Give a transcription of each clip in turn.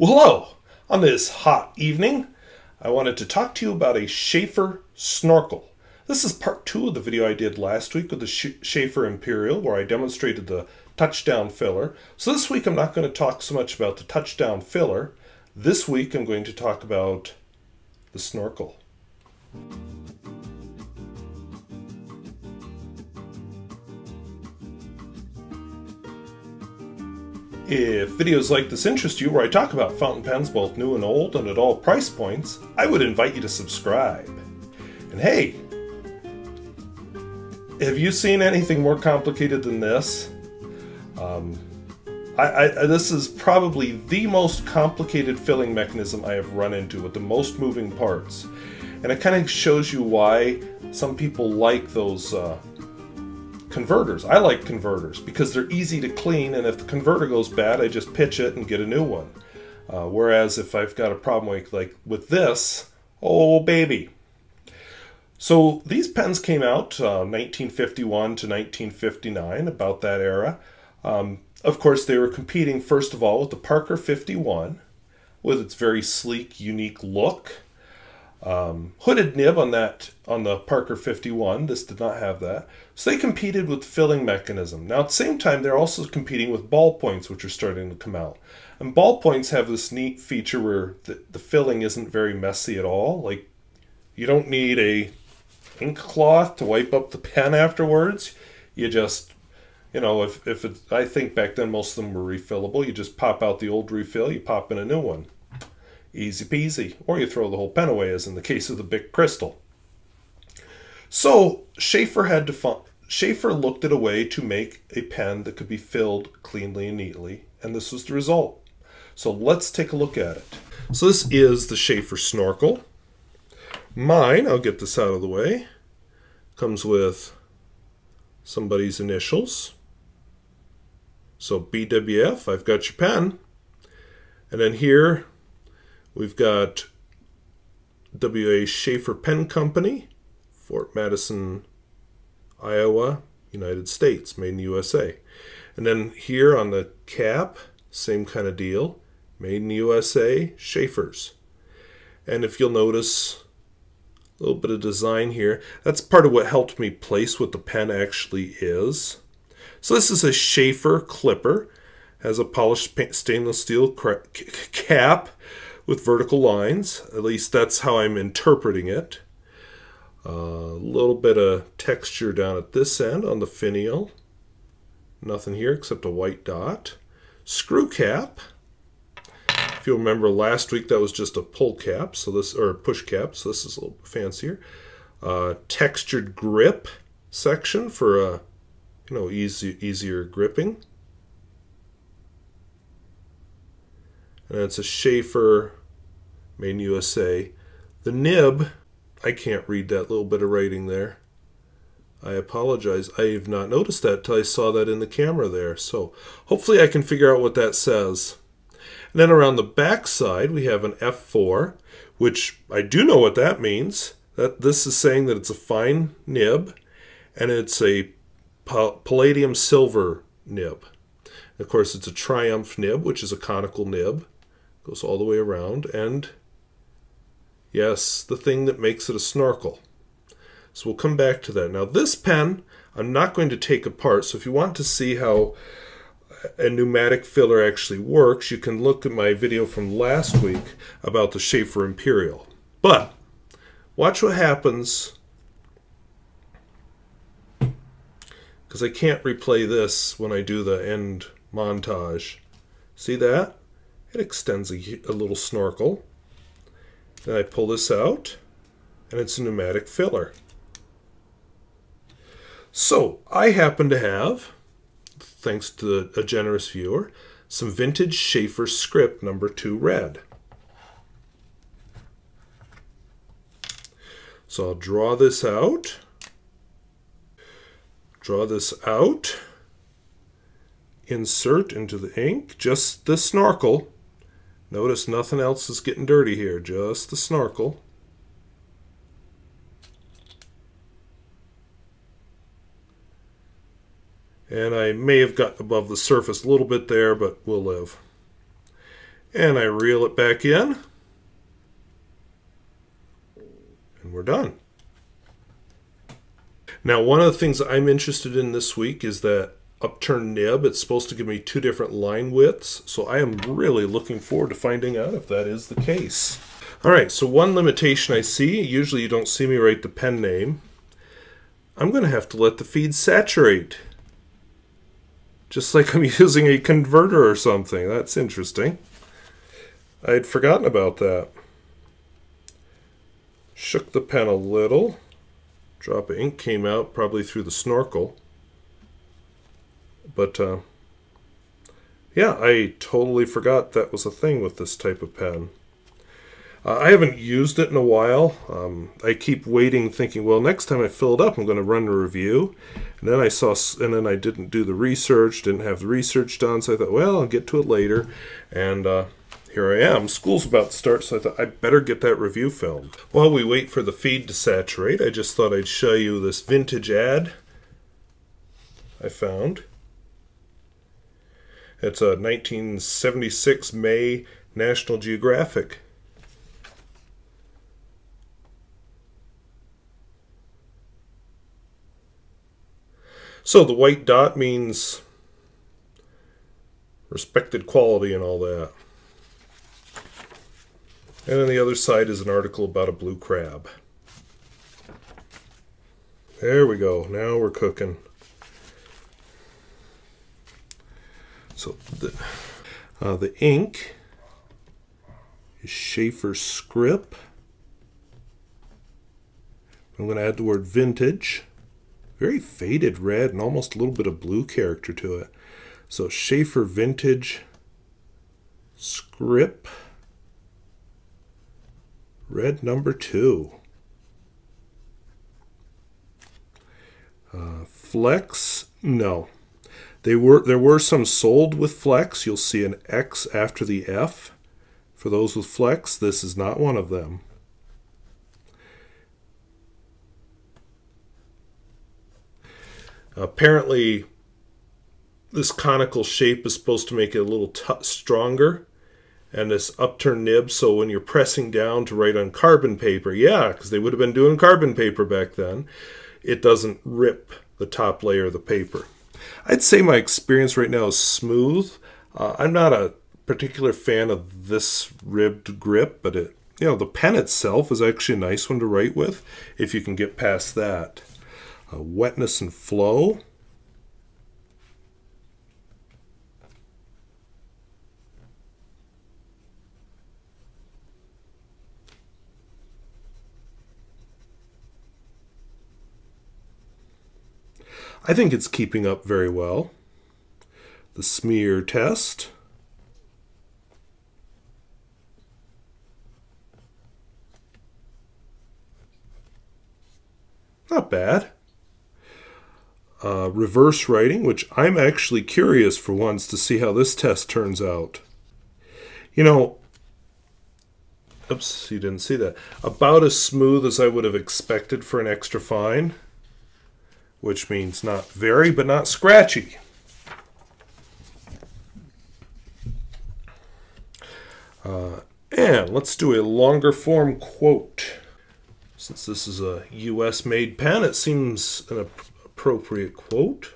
Well, hello! On this hot evening, I wanted to talk to you about a Sheaffer snorkel. This is part 2 of the video I did last week with the Sheaffer Imperial, where I demonstrated the Touchdown filler. So this week I'm not going to talk so much about the Touchdown filler. This week I'm going to talk about the snorkel. If videos like this interest you, where I talk about fountain pens both new and old and at all price points, I would invite you to subscribe. And hey, have you seen anything more complicated than this? This is probably the most complicated filling mechanism I have run into, with the most moving parts. And it kind of shows you why some people like those converters. I like converters because they're easy to clean, and if the converter goes bad, I just pitch it and get a new one. Whereas if I've got a problem like with this, oh baby. So these pens came out 1951 to 1959, about that era. Of course, they were competing first of all with the Parker 51 with its very sleek, unique look. Hooded nib on the Parker 51. This did not have that. So they competed with filling mechanism. Now at the same time, they're also competing with ballpoints, which are starting to come out. And ballpoints have this neat feature where the filling isn't very messy at all. Like, you don't need a ink cloth to wipe up the pen afterwards. You just, you know, I think back then most of them were refillable. You just pop out the old refill, you pop in a new one. Easy peasy. Or you throw the whole pen away, as in the case of the Bic Crystal. So Sheaffer looked at a way to make a pen that could be filled cleanly and neatly, and this was the result. So let's take a look at it. So this is the Sheaffer snorkel. Mine, I'll get this out of the way, comes with somebody's initials. So BWF, I've got your pen. And then here we've got W.A. Sheaffer Pen Company, Fort Madison, Iowa, United States, made in the USA. And then here on the cap, same kind of deal, made in the USA, Sheaffers. And if you'll notice a little bit of design here, that's part of what helped me place what the pen actually is. So this is a Sheaffer Clipper, has a polished stainless steel cap, with vertical lines. At least that's how I'm interpreting it. A little bit of texture down at this end on the finial. Nothing here except a white dot. Screw cap. If you remember last week, that was just a pull cap, so this, or push cap, so this is a little fancier. Textured grip section for a, you know, easier gripping. And it's a Sheaffer, made in USA. The nib, I can't read that little bit of writing there. I apologize. I have not noticed that till I saw that in the camera there. So hopefully I can figure out what that says. And then around the back side, we have an F4, which I do know what that means. That this is saying that it's a fine nib, and it's a palladium silver nib. Of course, it's a Triumph nib, which is a conical nib. Goes all the way around, and yes, the thing that makes it a snorkel. So we'll come back to that. Now this pen, I'm not going to take apart, so if you want to see how a pneumatic filler actually works, you can look at my video from last week about the Sheaffer Imperial. But watch what happens, because I can't replay this when I do the end montage. See that? It extends a little snorkel. Then I pull this out, and it's a pneumatic filler. So I happen to have, thanks to a generous viewer, some vintage Sheaffer script #2 red. So I'll draw this out. Draw this out, insert into the ink, just the snorkel. Notice nothing else is getting dirty here, just the snorkel. And I may have gotten above the surface a little bit there, but we'll live. And I reel it back in. And we're done. Now, one of the things I'm interested in this week is that upturned nib. It's supposed to give me two different line widths, so I am really looking forward to finding out if that is the case. All right, so one limitation I see, usually you don't see me write the pen name. I'm going to have to let the feed saturate. Just like I'm using a converter or something. That's interesting. I'd forgotten about that. Shook the pen a little. Drop of ink came out, probably through the snorkel. But, yeah, I totally forgot that was a thing with this type of pen. I haven't used it in a while. I keep waiting, thinking, well, next time I fill it up, I'm going to run a review. And then I saw, and then I didn't do the research, didn't have the research done, so I thought, well, I'll get to it later. And here I am. School's about to start, so I thought I better get that review filmed. While we wait for the feed to saturate, I just thought I'd show you this vintage ad I found. It's a 1976 May National Geographic. So the white dot means respected quality and all that. And then the other side is an article about a blue crab. There we go. Now we're cooking. So the ink is Sheaffer Script. I'm going to add the word vintage. Very faded red and almost a little bit of blue character to it. So Sheaffer Vintage Script Red #2. Flex? No. There were some sold with flex. You'll see an X after the F for those with flex. This is not one of them. Apparently, this conical shape is supposed to make it a little stronger, and this upturned nib, so when you're pressing down to write on carbon paper, yeah, because they would have been doing carbon paper back then, it doesn't rip the top layer of the paper. I'd say my experience right now is smooth. I'm not a particular fan of this ribbed grip, but it, you know, the pen itself is actually a nice one to write with if you can get past that. Wetness and flow. I think it's keeping up very well. The smear test. Not bad. Reverse writing, which I'm actually curious for once to see how this test turns out. You know, oops, you didn't see that. About as smooth as I would have expected for an extra fine, which means not very, but not scratchy. And let's do a longer form quote. Since this is a US made pen, it seems an appropriate quote.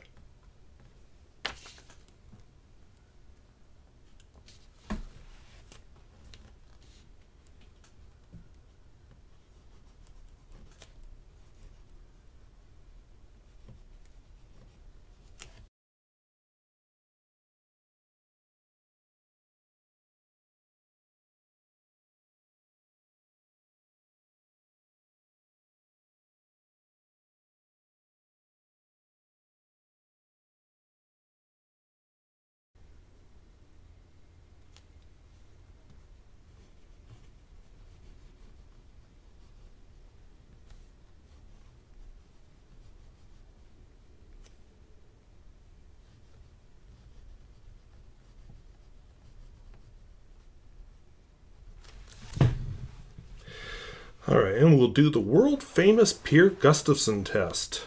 All right, and we'll do the world-famous Pierre Gustafson test.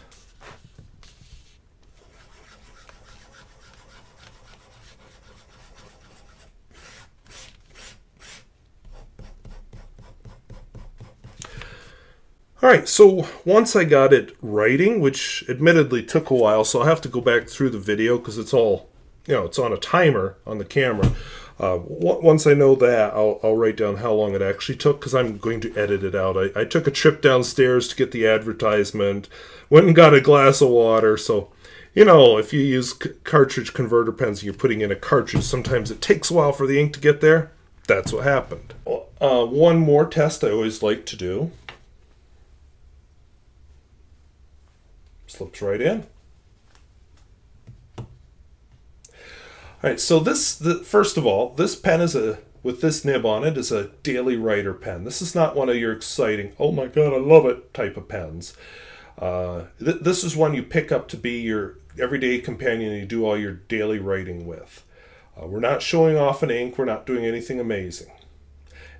Alright, so once I got it writing, which admittedly took a while, so I'll have to go back through the video because it's all, you know, it's on a timer on the camera. Once I know that, I'll write down how long it actually took, because I'm going to edit it out. I took a trip downstairs to get the advertisement, went and got a glass of water, so, you know, if you use cartridge converter pens and you're putting in a cartridge, sometimes it takes a while for the ink to get there. That's what happened. One more test I always like to do. Slips right in. All right, so first of all, this pen is with this nib on it, is a daily writer pen. This is not one of your exciting, oh my God, I love it type of pens. This is one you pick up to be your everyday companion and you do all your daily writing with. We're not showing off an ink, we're not doing anything amazing.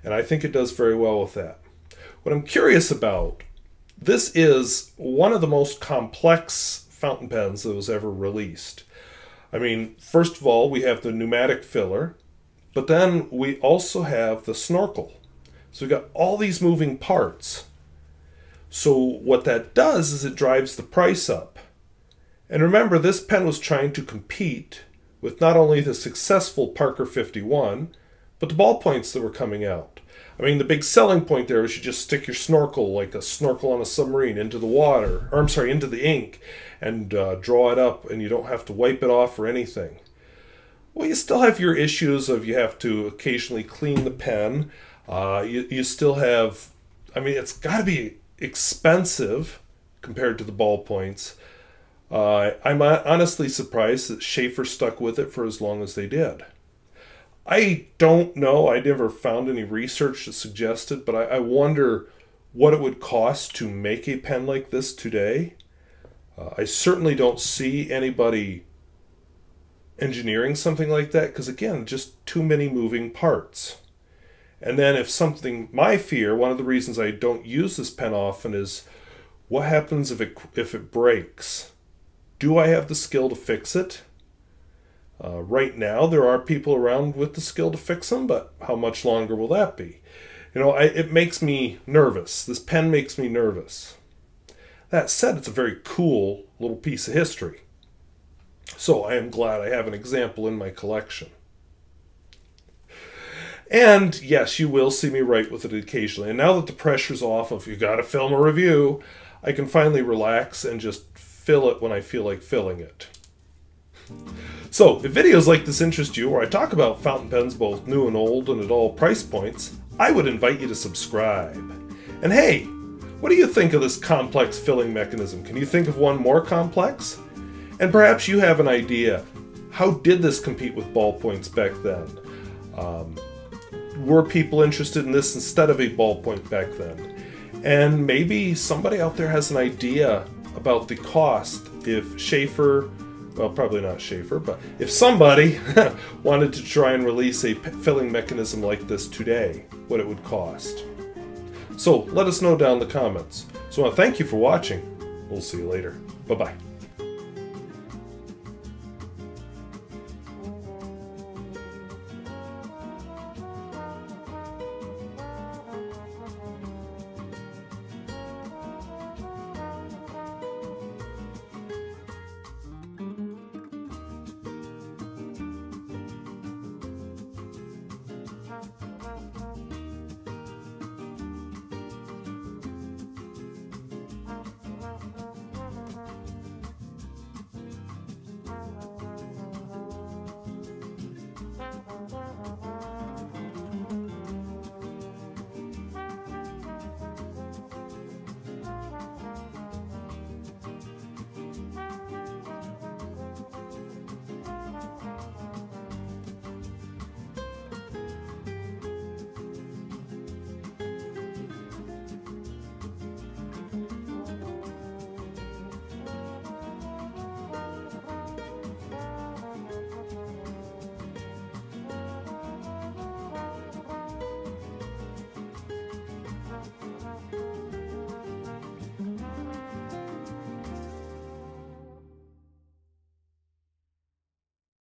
And I think it does very well with that. What I'm curious about, this is one of the most complex fountain pens that was ever released. I mean, first of all, we have the pneumatic filler, but then we also have the snorkel. So we've got all these moving parts. So what that does is it drives the price up. And remember, this pen was trying to compete with not only the successful Parker 51, but the ballpoints that were coming out. I mean, the big selling point there is you just stick your snorkel, like a snorkel on a submarine, into the water, or I'm sorry, into the ink, and draw it up, and you don't have to wipe it off or anything. Well, you still have your issues of you have to occasionally clean the pen. You still have, I mean, it's got to be expensive compared to the ballpoints. I'm honestly surprised that Sheaffer stuck with it for as long as they did. I don't know, I never found any research that suggested, but I wonder what it would cost to make a pen like this today. I certainly don't see anybody engineering something like that, because again, just too many moving parts. And then if something, my fear, one of the reasons I don't use this pen often is, what happens if it breaks? Do I have the skill to fix it? Right now, there are people around with the skill to fix them, but how much longer will that be? You know, it makes me nervous. This pen makes me nervous. That said, it's a very cool little piece of history. So I am glad I have an example in my collection. And yes, you will see me write with it occasionally. And now that the pressure's off of you gotta film a review, I can finally relax and just fill it when I feel like filling it. So, if videos like this interest you, where I talk about fountain pens both new and old and at all price points, I would invite you to subscribe. And hey, what do you think of this complex filling mechanism? Can you think of one more complex? And perhaps you have an idea. How did this compete with ballpoints back then? Were people interested in this instead of a ballpoint back then? And maybe somebody out there has an idea about the cost if Sheaffer, well, probably not Sheaffer, but if somebody wanted to try and release a filling mechanism like this today, what it would cost. So let us know down in the comments. So I want to thank you for watching. We'll see you later. Bye-bye.